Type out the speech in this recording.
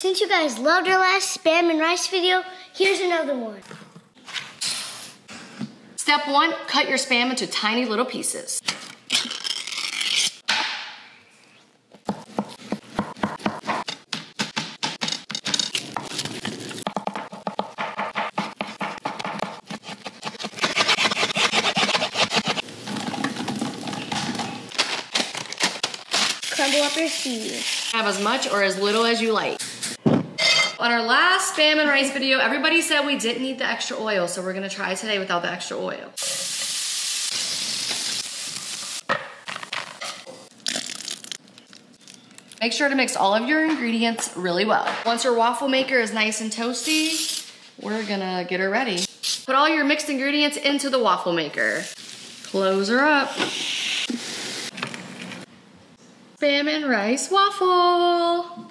Since you guys loved our last spam and rice video, here's another one. Step 1, cut your spam into tiny little pieces. Crumble up your seeds. Have as much or as little as you like. On our last spam and rice video, everybody said we didn't need the extra oil, so we're gonna try today without the extra oil. Make sure to mix all of your ingredients really well. Once your waffle maker is nice and toasty, we're gonna get her ready. Put all your mixed ingredients into the waffle maker. Close her up. Spam and rice waffle.